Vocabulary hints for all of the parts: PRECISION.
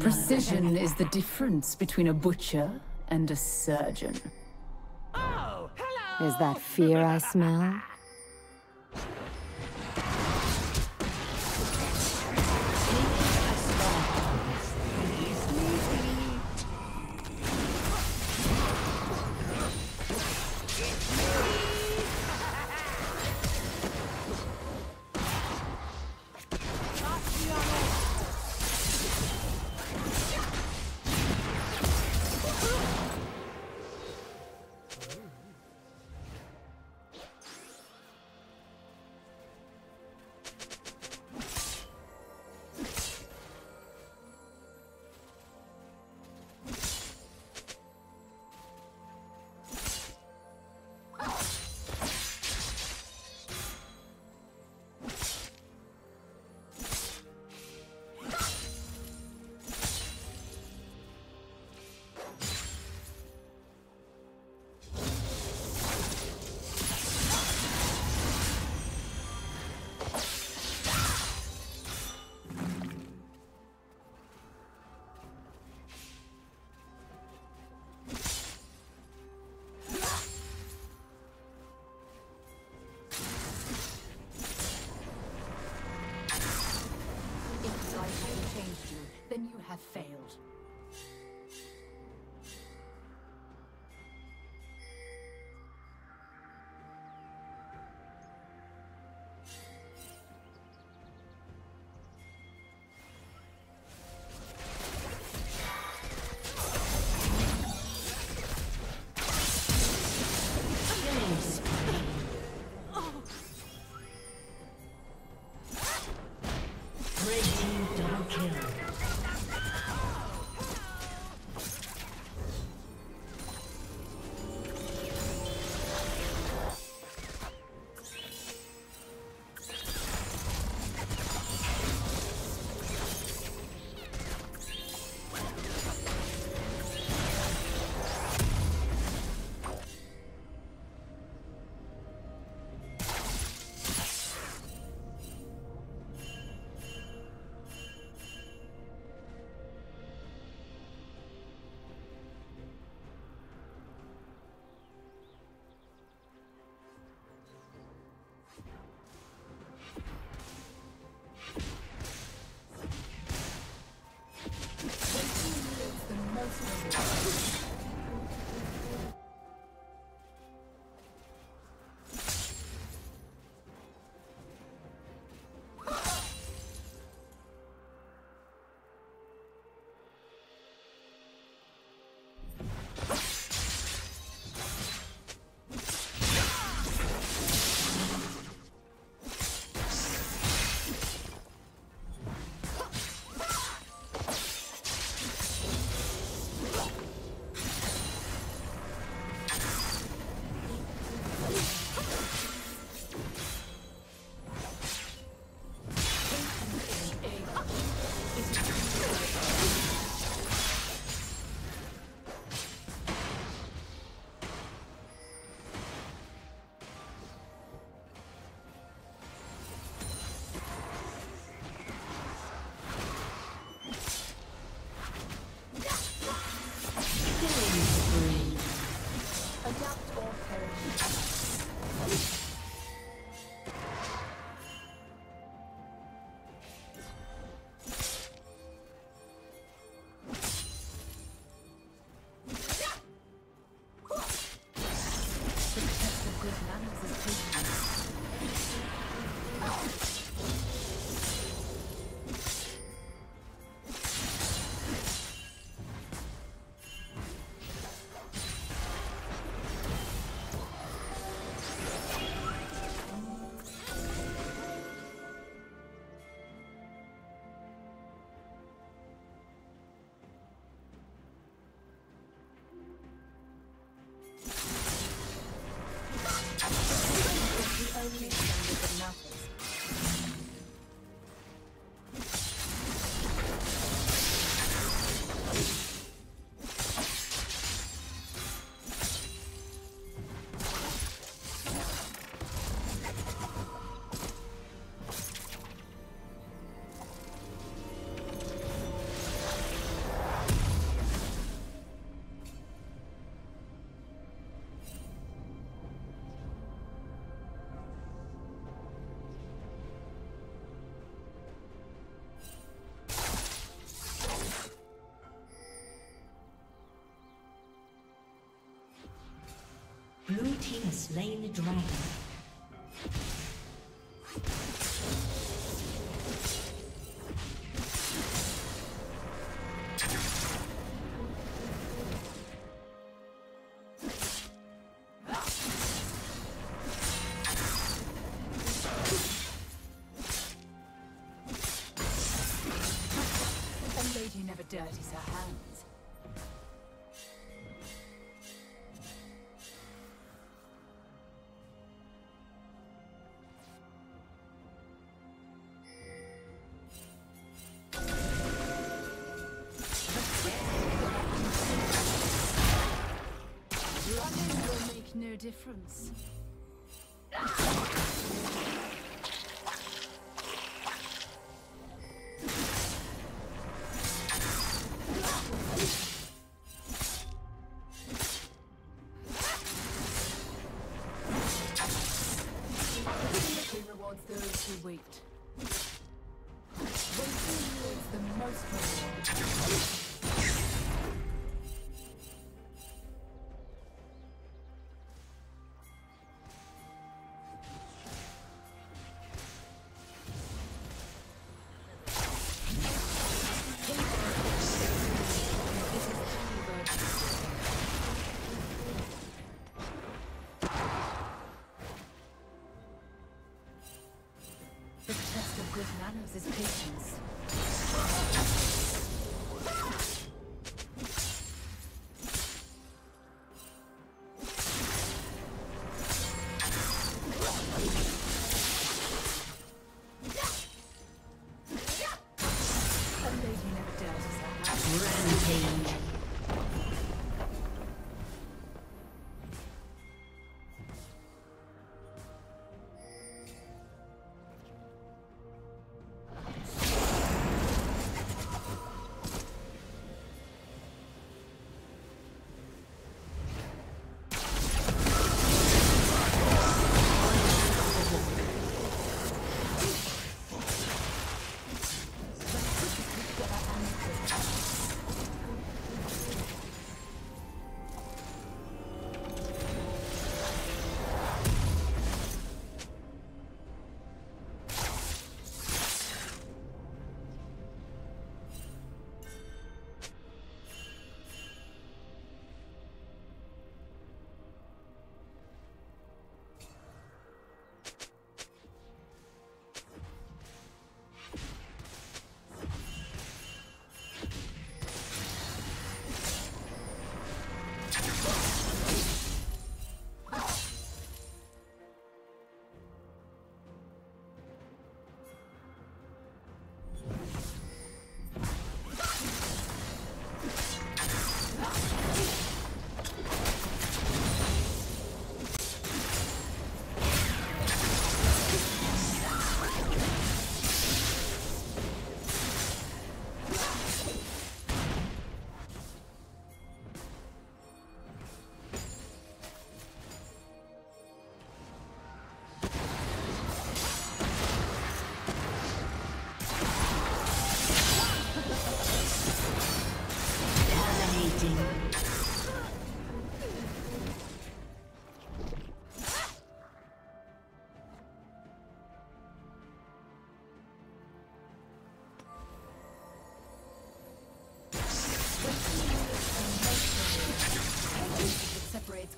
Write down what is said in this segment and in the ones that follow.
Precision is the difference between a butcher and a surgeon. Oh, hello! Is that fear I smell? Then you have failed. Breaking double kill. Blue team has slain the dragon. A lady never dirties her hands. Difference. He rewards those who wait. Waiting is the most rewarding. His patience.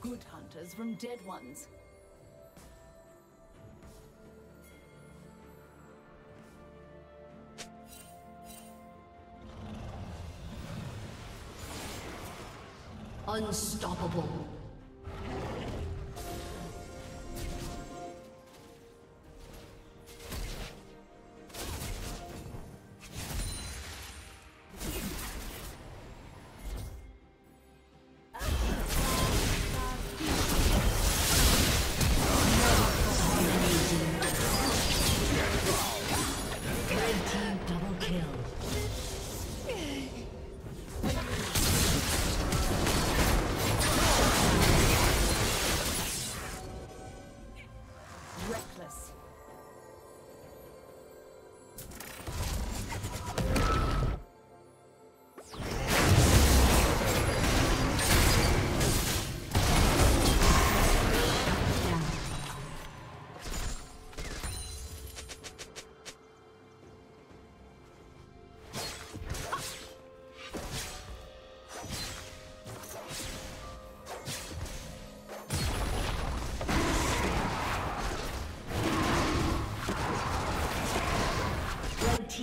Good hunters from dead ones. Unstoppable.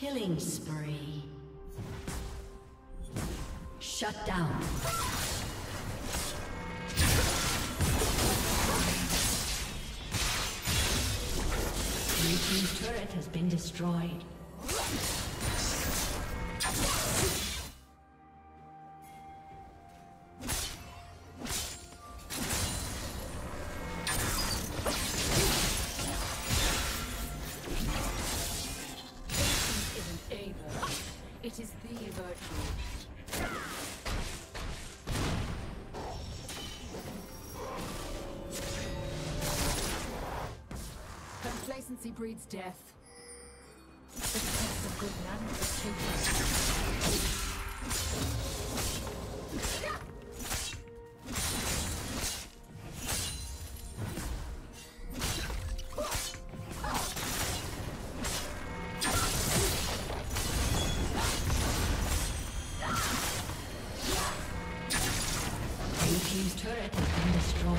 Killing spree. Shut down. Blue team's turret has been destroyed. Complacency breeds death. The cost of good manners is taken. Blue team's turret has been destroyed.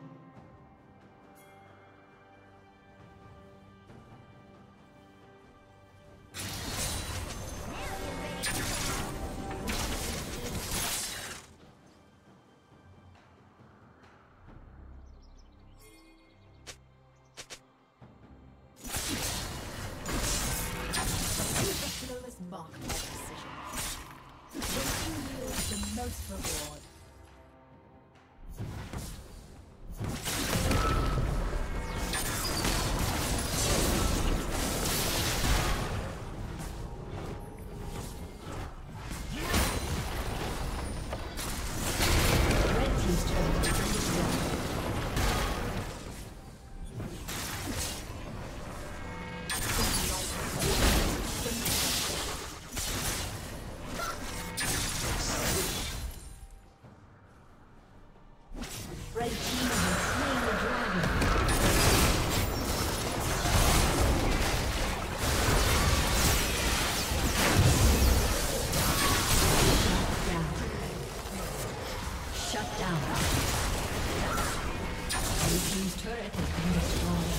Mark. most reward. Blue team's turret has been destroyed.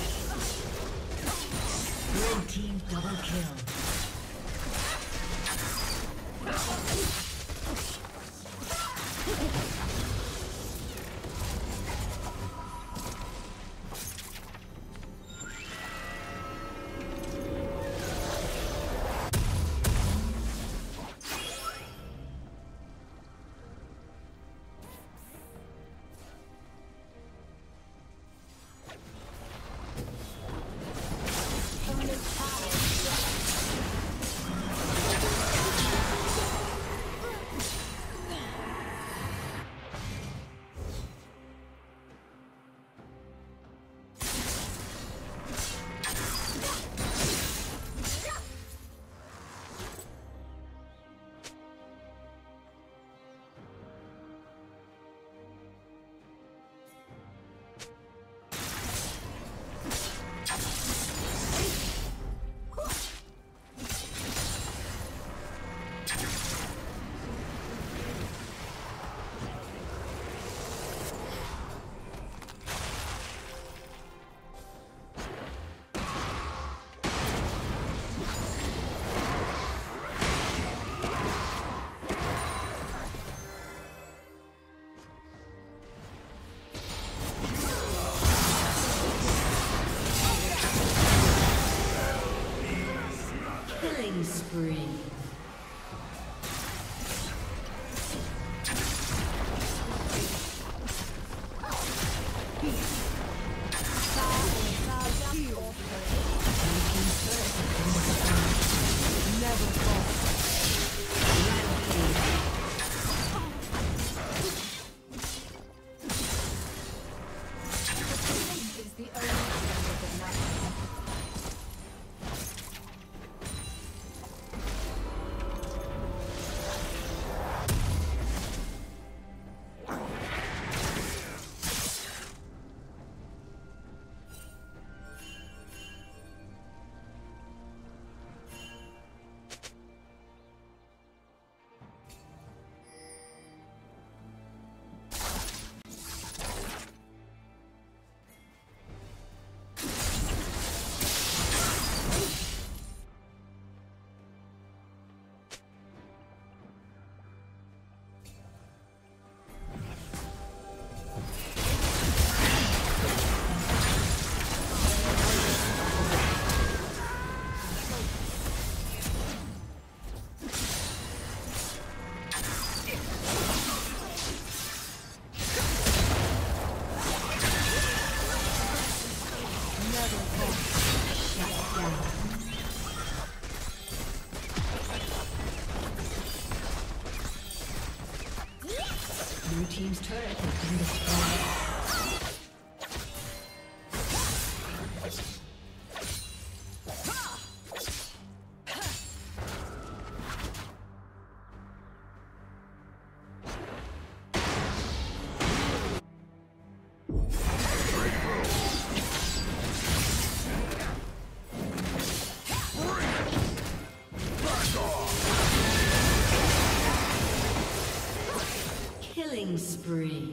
Spree.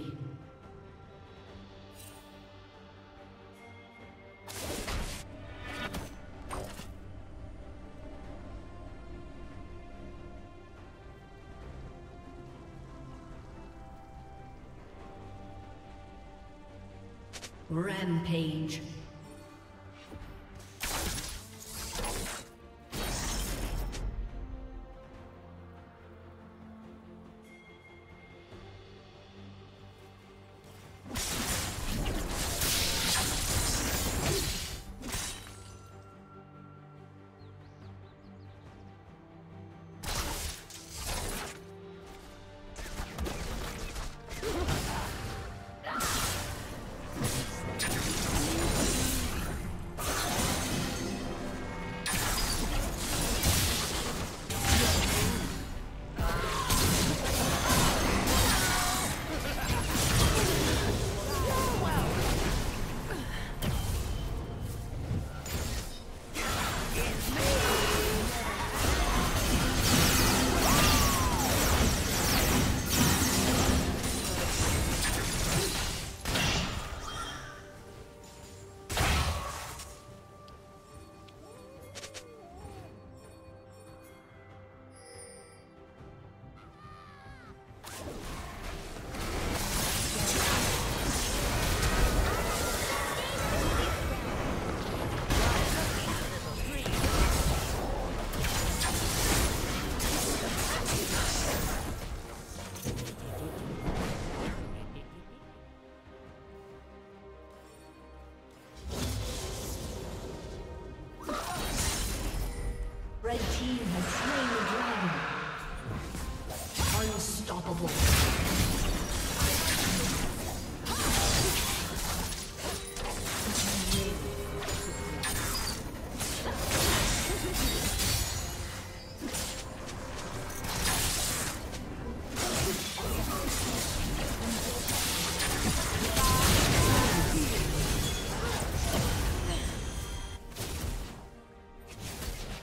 Rampage. Unstoppable.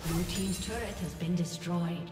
Blue team's turret has been destroyed.